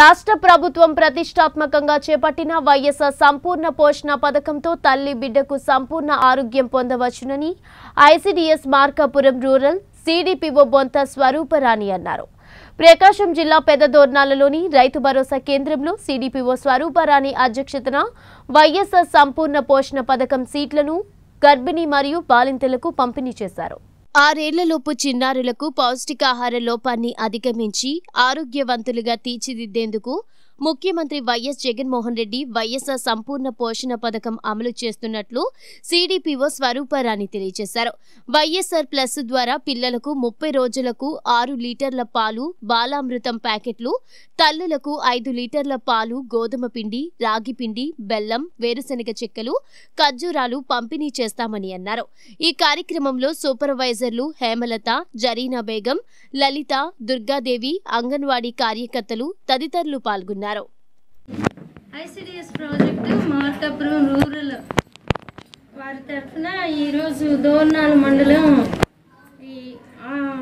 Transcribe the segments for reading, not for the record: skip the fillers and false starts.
రాష్ట్ర ప్రభుత్వం ప్రతిష్టాత్మకంగా చేపట్టిన వైఎస్ సంపూర్ణ పోషణ పథకంతో తల్లి బిడ్డకు సంపూర్ణ ఆరోగ్యం పొందవచ్చునని ICDS Markapuram rural CDPO Bonta Swaruparani అన్నారు. ప్రకాశం జిల్లా పెద్దదోర్నాలలోని రైతు భరోసా కేంద్రంలో సీడీపీఓ స్వరూపరాణి అధ్యక్షతన వైఎస్ సంపూర్ణ పోషణ పథకం సీట్లను గర్భిణీ మరియు బాలింతలకు పంపిణీ చేశారు. ఆరేళ్లలోపు చిన్నారులకు పౌష్టికాహార లోపాన్ని అధిగమించి ఆరోగ్యవంతులుగా తీర్చిదిద్దేందుకు ముఖ్యమంత్రి వైఎస్ జగన్మోహన్ రెడ్డి వైఎస్ఆర్ సంపూర్ణ పోషణ పథకం అమలు చేస్తున్నట్లు సీడీపీఓ స్వరూపరాణి తెలియజేశారు. వైఎస్ఆర్ ప్లస్ ద్వారా పిల్లలకు 30 రోజులకు 6 లీటర్ల పాలు, బాలామృతం ప్యాకెట్లు, తల్లులకు 5 లీటర్ల పాలు, గోధుమ పిండి, రాగి పిండి, బెల్లం, వేరుశనగ చెక్కలు, ఖర్జూరాలు పంపిణీ చేస్తామని అన్నారు. ఈ కార్యక్రమంలో సూపర్వైజర్లు హేమలత, జరీనా బేగం, లలిత, దుర్గాదేవి, అంగన్వాడీ కార్యకర్తలు తదితరులు పాల్గొన్నారు. ఐసిడిఎస్ ప్రాజెక్టు మార్కాపురం రూరల్ వారి తరఫున ఈరోజు దోర్నాల్ మండలం ఈ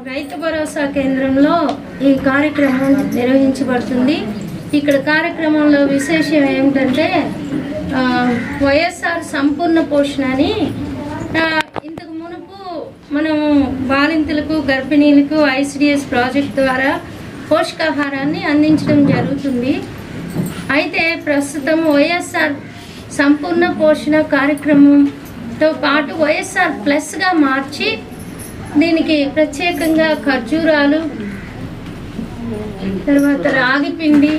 రైతు భరోసా కేంద్రంలో ఈ కార్యక్రమం నిర్వహించబడుతుంది. ఇక్కడ కార్యక్రమంలో విశేషం ఏమిటంటే వైఎస్ఆర్ సంపూర్ణ పోషణ అని ఇంతకు మునుపు మనము బాలింతలకు, గర్భిణీలకు ఐసిడిఎస్ ప్రాజెక్ట్ ద్వారా పోషకాహారాన్ని అందించడం జరుగుతుంది. అయితే ప్రస్తుతం వైఎస్ఆర్ సంపూర్ణ పోషణ కార్యక్రమంతో పాటు వైఎస్ఆర్ ప్లస్గా మార్చి దీనికి ప్రత్యేకంగా ఖర్జూరాలు, తర్వాత రాగిపిండి,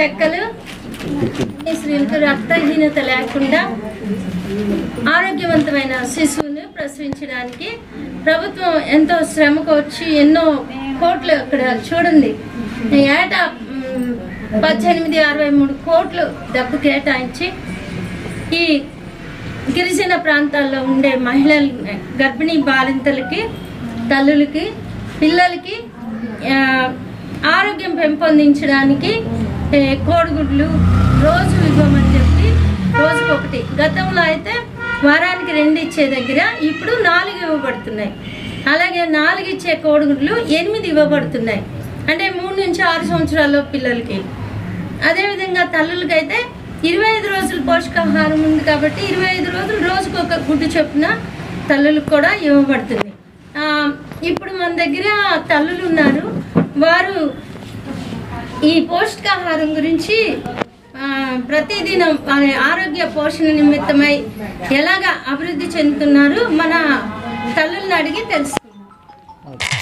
చెక్కలు స్త్రీలకు రక్తహీనత లేకుండా ఆరోగ్యవంతమైన శిశువులు ప్రసవించడానికి ప్రభుత్వం ఎంతో శ్రమకు వచ్చి ఎన్నో కోట్లు, ఇక్కడ చూడండి, ఏటా 18,63 కోట్లు డబ్బు కేటాయించి ఈ గిరిజన ప్రాంతాల్లో ఉండే మహిళల, గర్భిణీ బాలింతలకి, తల్లులకి, పిల్లలకి ఆరోగ్యం పెంపొందించడానికి కోడిగుడ్లు రోజు ఇవ్వమని చెప్పి రోజుకొకటి, గతంలో అయితే వారానికి 2 ఇచ్చే దగ్గర ఇప్పుడు 4 ఇవ్వబడుతున్నాయి. అలాగే 4 ఇచ్చే కోడిగుడ్లు 8 ఇవ్వబడుతున్నాయి, అంటే 3 నుంచి 6 సంవత్సరాల్లో పిల్లలకి. అదేవిధంగా తల్లులకైతే 25 రోజులు పోషకాహారం ఉంది కాబట్టి 25 రోజులు రోజుకొక గుడ్డు చొప్పున తల్లులకు కూడా ఇవ్వబడుతుంది. ఇప్పుడు మన దగ్గర తల్లులు ఉన్నారు, వారు ఈ పౌష్టికాహారం గురించి ప్రతిదినం వారి ఆరోగ్య పోషణ నిమిత్తమై ఎలాగ అభివృద్ధి చెందుతున్నారు మన తల్లుల్ని అడిగి తెలుసుకున్నాం.